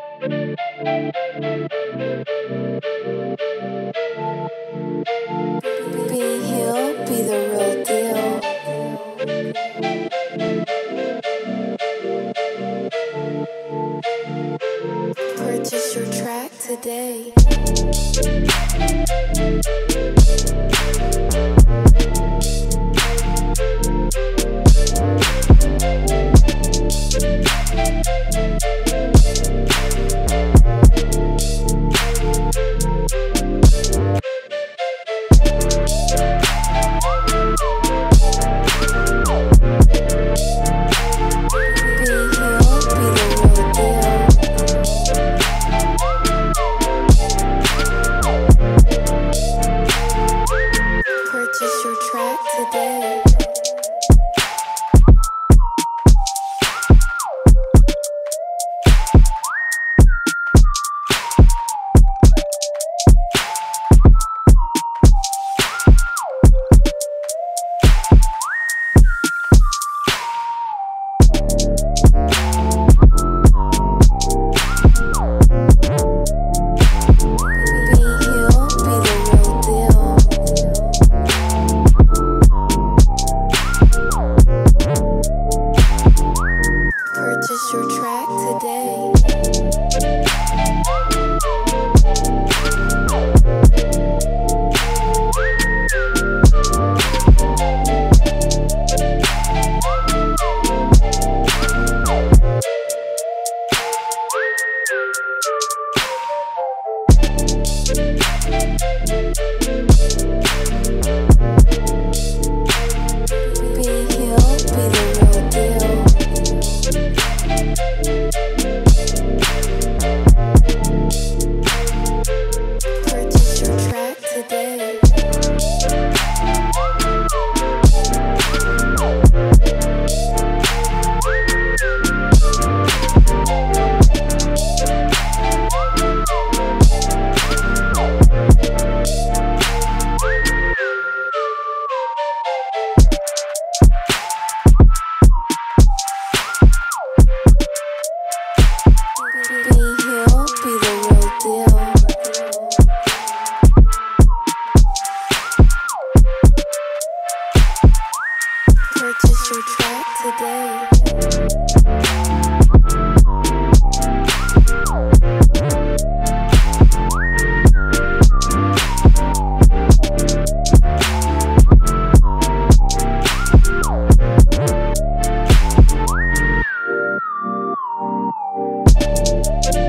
Purchase your track today. Purchase your track today. Purchase your track today. Purchase your track today.